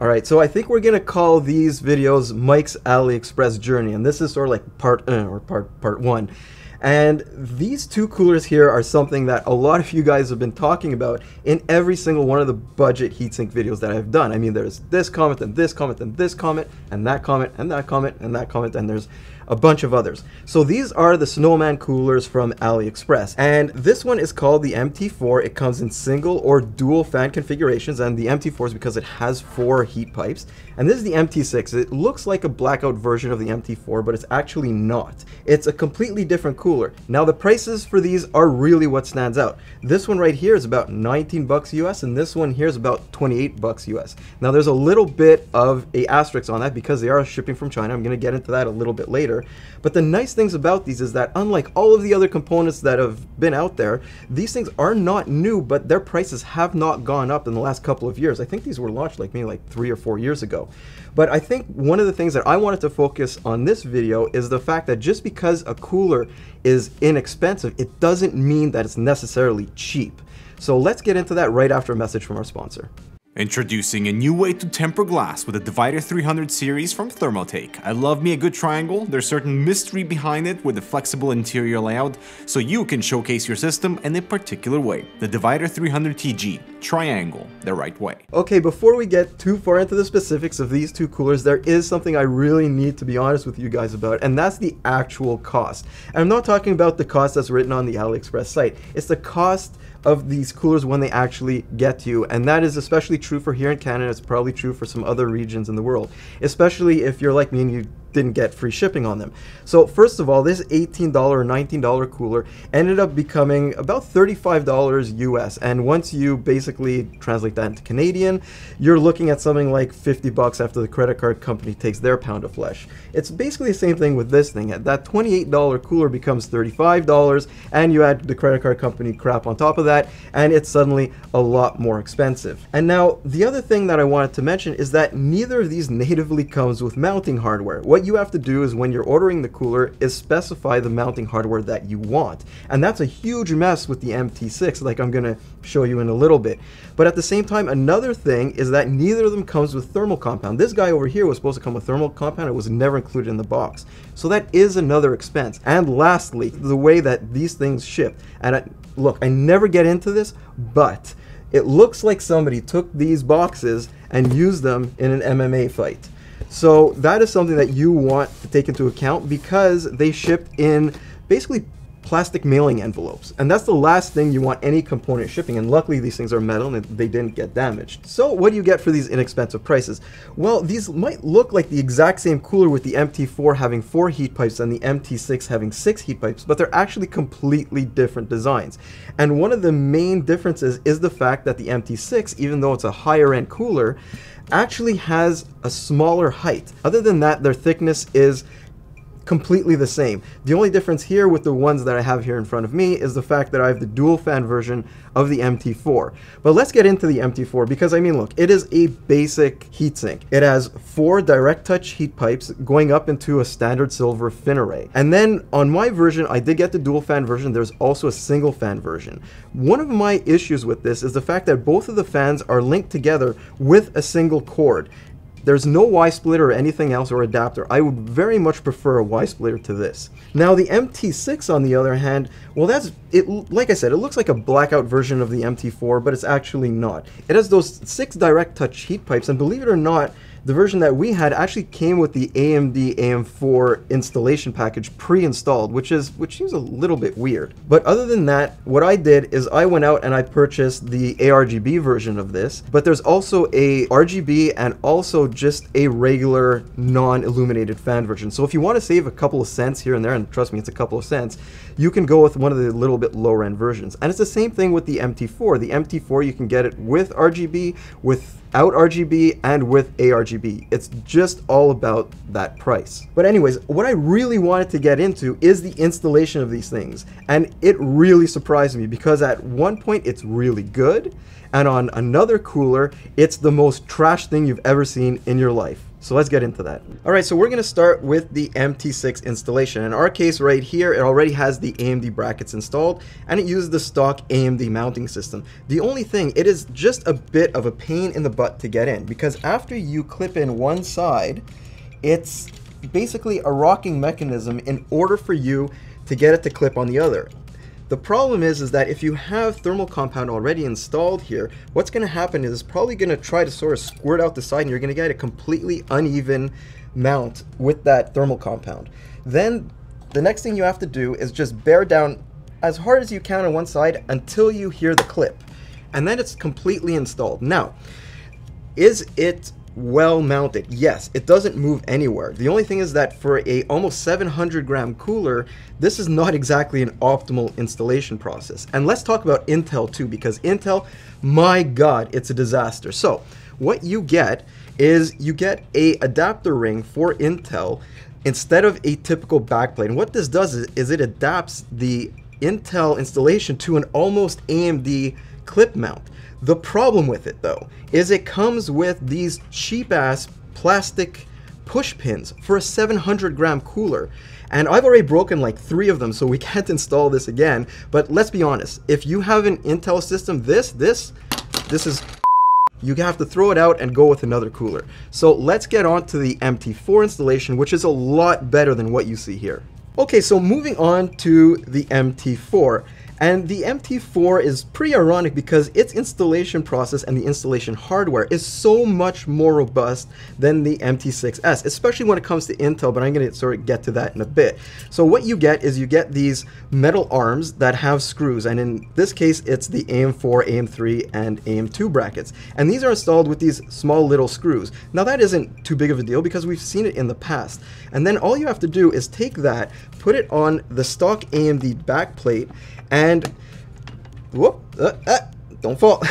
Alright, so I think we're gonna call these videos Mike's AliExpress Journey, and this is sort of like part one. And these two coolers here are something that a lot of you guys have been talking about in every single one of the budget heatsink videos that I've done. I mean, there's this comment and this comment and this comment and that comment and that comment and that comment, and there's a bunch of others. So these are the Snowman coolers from AliExpress, and this one is called the MT4. It comes in single or dual fan configurations, and the MT4 is because it has 4 heat pipes. And this is the MT6. It looks like a blackout version of the MT4, but it's actually not. It's a completely different cooler. Now the prices for these are really what stands out. This one right here is about 19 bucks US, and this one here is about 28 bucks US. Now there's a little bit of an asterisk on that because they are shipping from China. I'm going to get into that a little bit later. But the nice things about these is that unlike all of the other components that have been out there, these things are not new, but their prices have not gone up in the last couple of years. I think these were launched like maybe like 3 or 4 years ago. But I think one of the things that I wanted to focus on this video is the fact that just because a cooler is inexpensive, it doesn't mean that it's necessarily cheap. So let's get into that right after a message from our sponsor. Introducing a new way to temper glass with the Divider 300 series from Thermaltake. I love me a good triangle. There's certain mystery behind it with a flexible interior layout, so you can showcase your system in a particular way. The Divider 300TG, triangle the right way. Okay, before we get too far into the specifics of these two coolers, there is something I really need to be honest with you guys about, and that's the actual cost. And I'm not talking about the cost that's written on the AliExpress site. It's the cost of these coolers when they actually get to you, and that is especially true for here in Canada. It's probably true for some other regions in the world, especially if you're like me and you didn't get free shipping on them. So first of all, this $18 or $19 cooler ended up becoming about $35 US, and once you basically translate that into Canadian, you're looking at something like 50 bucks after the credit card company takes their pound of flesh. It's basically the same thing with this thing. That $28 cooler becomes $35, and you add the credit card company crap on top of that, and it's suddenly a lot more expensive. And now the other thing that I wanted to mention is that neither of these natively comes with mounting hardware. What you have to do is when you're ordering the cooler is specify the mounting hardware that you want, and that's a huge mess with the MT6, like I'm gonna show you in a little bit. But at the same time, another thing is that neither of them comes with thermal compound. This guy over here was supposed to come with thermal compound. It was never included in the box, so that is another expense. And lastly, the way that these things ship, and look, I never get into this, but it looks like somebody took these boxes and used them in an MMA fight. So that is something that you want to take into account, because they shipped in basically plastic mailing envelopes, and that's the last thing you want any component shipping. And luckily these things are metal and they didn't get damaged. So what do you get for these inexpensive prices? Well, these might look like the exact same cooler, with the MT4 having 4 heat pipes and the MT6 having 6 heat pipes, but they're actually completely different designs. And one of the main differences is the fact that the MT6, even though it's a higher end cooler, actually has a smaller height. Other than that, their thickness is completely the same. The only difference here with the ones that I have here in front of me is the fact that I have the dual fan version of the MT4. But let's get into the MT4, because I mean, look, it is a basic heatsink. It has 4 direct touch heat pipes going up into a standard silver fin array. And then on my version, I did get the dual fan version. There's also a single fan version. One of my issues with this is the fact that both of the fans are linked together with a single cord. There's no Y-splitter or anything else or adapter. I would very much prefer a Y-splitter to this. Now the MT6 on the other hand, well, that's it. Like I said, it looks like a blackout version of the MT4, but it's actually not. It has those 6 direct touch heat pipes, and believe it or not, the version that we had actually came with the AMD AM4 installation package pre-installed, which seems a little bit weird. But other than that, what I did is I went out and I purchased the ARGB version of this, but there's also a RGB and also just a regular non-illuminated fan version. So if you want to save a couple of cents here and there, and trust me, it's a couple of cents, you can go with one of the little bit lower end versions. And it's the same thing with the MT4. The MT4, you can get it with RGB, without RGB, and with ARGB. It's just all about that price. But anyways, what I really wanted to get into is the installation of these things. And it really surprised me, because at one point it's really good, and on another cooler, it's the most trash thing you've ever seen in your life. So let's get into that. All right, so we're gonna start with the MT6 installation. In our case right here, it already has the AMD brackets installed and it uses the stock AMD mounting system. The only thing, it is just a bit of a pain in the butt to get in because after you clip in one side, it's basically a rocking mechanism in order for you to get it to clip on the other. The problem is that if you have thermal compound already installed here, what's going to happen is it's probably going to try to sort of squirt out the side and you're going to get a completely uneven mount with that thermal compound. Then the next thing you have to do is just bear down as hard as you can on one side until you hear the clip. And then it's completely installed. Now, is it well mounted? Yes, it doesn't move anywhere. The only thing is that for a almost 700 gram cooler, this is not exactly an optimal installation process. And let's talk about Intel too, because Intel, my God, it's a disaster. So what you get is you get a adapter ring for Intel instead of a typical backplate. And what this does is it adapts the Intel installation to an almost AMD clip mount. The problem with it though, is it comes with these cheap ass plastic push pins for a 700 gram cooler. And I've already broken like 3 of them, so we can't install this again. But let's be honest, if you have an Intel system, this is, you have to throw it out and go with another cooler. So let's get on to the MT4 installation, which is a lot better than what you see here. Okay, so moving on to the MT4. And the MT4 is pretty ironic because its installation process and the installation hardware is so much more robust than the MT6S, especially when it comes to Intel, but I'm gonna sort of get to that in a bit. So what you get is you get these metal arms that have screws, and in this case, it's the AM4, AM3, and AM2 brackets. And these are installed with these small little screws. Now that isn't too big of a deal because we've seen it in the past. And then all you have to do is take that, put it on the stock AMD backplate, and whoop, don't fall,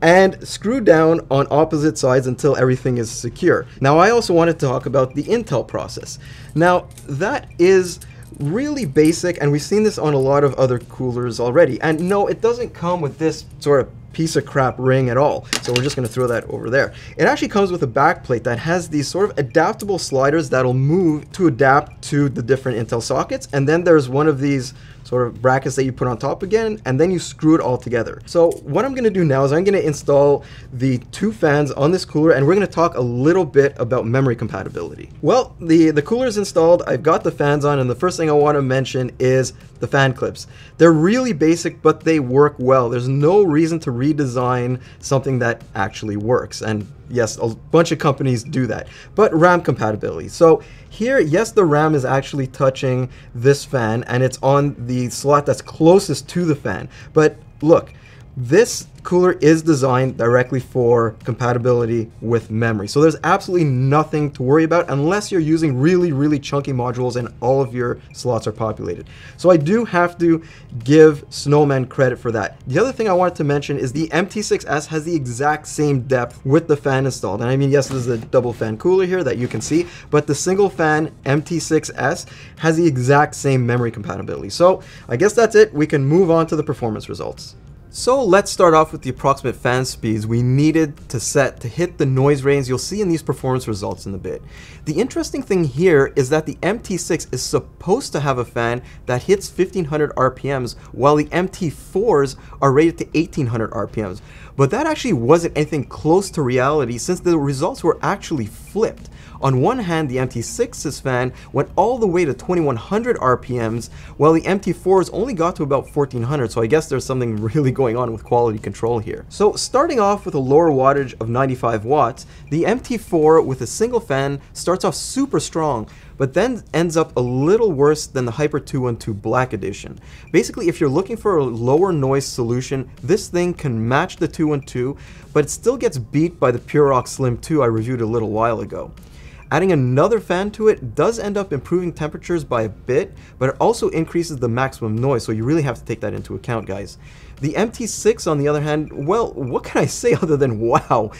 and screw down on opposite sides until everything is secure. Now, I also wanted to talk about the Intel process. Now, that is really basic, and we've seen this on a lot of other coolers already. And no, it doesn't come with this sort of piece of crap ring at all. So we're just gonna throw that over there. It actually comes with a backplate that has these sort of adaptable sliders that'll move to adapt to the different Intel sockets. And then there's one of these sort of brackets that you put on top again, and then you screw it all together. So what I'm gonna do now is I'm gonna install the 2 fans on this cooler, and we're gonna talk a little bit about memory compatibility. Well, the cooler is installed, I've got the fans on, and the first thing I wanna mention is the fan clips. They're really basic, but they work well. There's no reason to redesign something that actually works. And yes, a bunch of companies do that. But RAM compatibility. So here, yes, the RAM is actually touching this fan and it's on the slot that's closest to the fan. But look, this cooler is designed directly for compatibility with memory. So there's absolutely nothing to worry about unless you're using really, really chunky modules and all of your slots are populated. So I do have to give Snowman credit for that. The other thing I wanted to mention is the MT6S has the exact same depth with the fan installed. And I mean, yes, there's a double fan cooler here that you can see, but the single fan MT6S has the exact same memory compatibility. So I guess that's it. We can move on to the performance results. So let's start off with the approximate fan speeds we needed to set to hit the noise range you'll see in these performance results in a bit. The interesting thing here is that the MT6 is supposed to have a fan that hits 1500 RPMs while the MT4s are rated to 1800 RPMs. But that actually wasn't anything close to reality since the results were actually flipped. On one hand, the MT6's fan went all the way to 2100 RPMs, while the MT4's only got to about 1400, so I guess there's something really going on with quality control here. So starting off with a lower wattage of 95 watts, the MT4 with a single fan starts off super strong, but then ends up a little worse than the Hyper 212 Black Edition. Basically, if you're looking for a lower noise solution, this thing can match the 212, but it still gets beat by the Pure Rock Slim 2 I reviewed a little while ago. Adding another fan to it does end up improving temperatures by a bit, but it also increases the maximum noise, so you really have to take that into account, guys. The MT6, on the other hand, well, what can I say other than wow?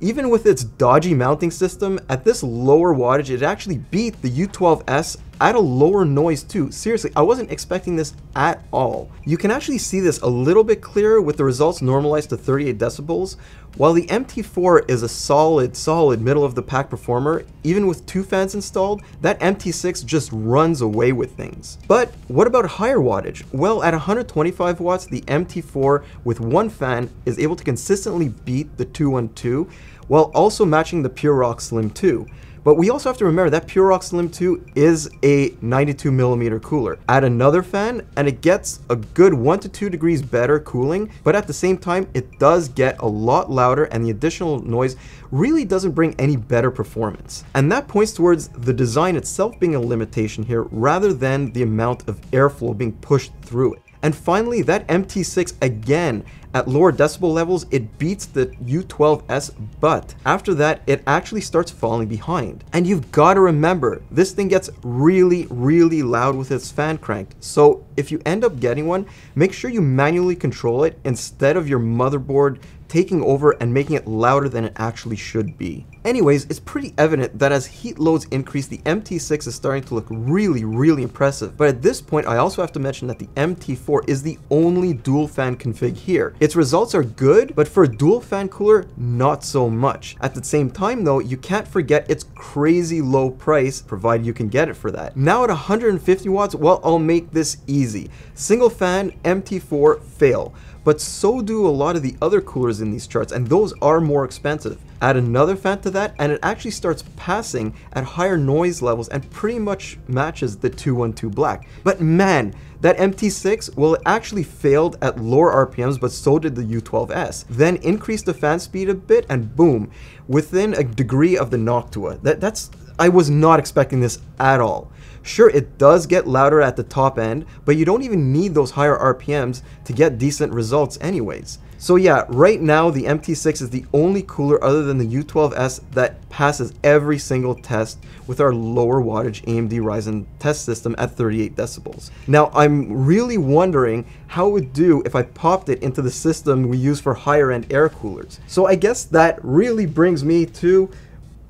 Even with its dodgy mounting system, at this lower wattage, it actually beat the U12S at a lower noise too. Seriously, I wasn't expecting this at all. You can actually see this a little bit clearer with the results normalized to 38 decibels. While the MT4 is a solid middle of the pack performer, even with two fans installed, that MT6 just runs away with things. But what about higher wattage? Well, at 125 watts, the MT4 with one fan is able to consistently beat the 212 while also matching the Pure Rock Slim 2. But we also have to remember that Pure Rock Slim 2 is a 92mm cooler. Add another fan and it gets a good 1 to 2 degrees better cooling, but at the same time it does get a lot louder and the additional noise really doesn't bring any better performance. And that points towards the design itself being a limitation here rather than the amount of airflow being pushed through it. And finally, that MT6 again, at lower decibel levels, it beats the U12S, but after that, it actually starts falling behind. And you've got to remember, this thing gets really loud with its fan cranked. So if you end up getting one, make sure you manually control it instead of your motherboard taking over and making it louder than it actually should be. Anyways, it's pretty evident that as heat loads increase, the MT6 is starting to look really impressive. But at this point, I also have to mention that the MT4 is the only dual fan config here. Its results are good, but for a dual fan cooler, not so much. At the same time though, you can't forget its crazy low price, provided you can get it for that. Now at 150 watts, well, I'll make this easy. Single fan, MT4, fail. But so do a lot of the other coolers in these charts, and those are more expensive. Add another fan to that, and it actually starts passing at higher noise levels and pretty much matches the 212 Black. But man, that MT6, well, it actually failed at lower RPMs, but so did the U12S. Then increase the fan speed a bit, and boom, within a degree of the Noctua. I was not expecting this at all. Sure, it does get louder at the top end, but you don't even need those higher RPMs to get decent results anyways. So yeah, right now the MT6 is the only cooler other than the U12S that passes every single test with our lower wattage AMD Ryzen test system at 38 decibels. Now I'm really wondering how it would do if I popped it into the system we use for higher end air coolers. So I guess that really brings me to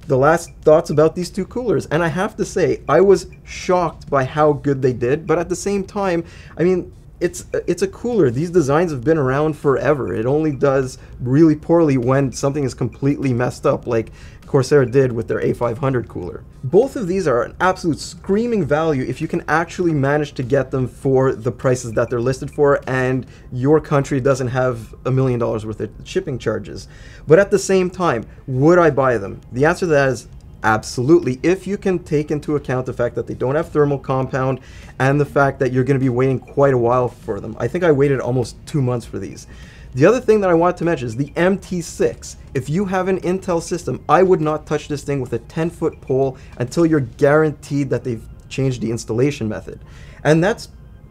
the last thoughts about these two coolers, and I have to say I was shocked by how good they did, but at the same time, I mean, it's a cooler. These designs have been around forever. It only does really poorly when something is completely messed up, like Corsair did with their A500 cooler. Both of these are an absolute screaming value if you can actually manage to get them for the prices that they're listed for and your country doesn't have $1 million worth of shipping charges. But at the same time, would I buy them? The answer to that is absolutely, if you can take into account the fact that they don't have thermal compound and the fact that you're going to be waiting quite a while for them. I think I waited almost 2 months for these. The other thing that I wanted to mention is the MT6. If you have an Intel system, I would not touch this thing with a 10-foot pole until you're guaranteed that they've changed the installation method. And that's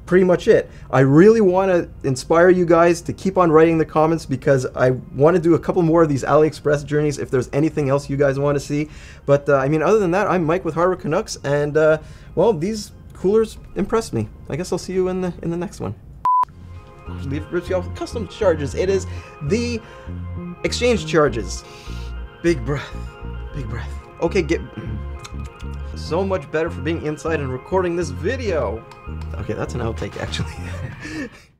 pretty much it. I really want to inspire you guys to keep on writing the comments because I want to do a couple more of these AliExpress journeys if there's anything else you guys want to see. But I mean, other than that, I'm Mike with Hardware Canucks, and well, these coolers impressed me. I guess I'll see you in the next one. Rips you off with custom charges. It is the exchange charges. Big breath. Big breath. Okay, get so much better for being inside and recording this video. Okay, that's an outtake actually.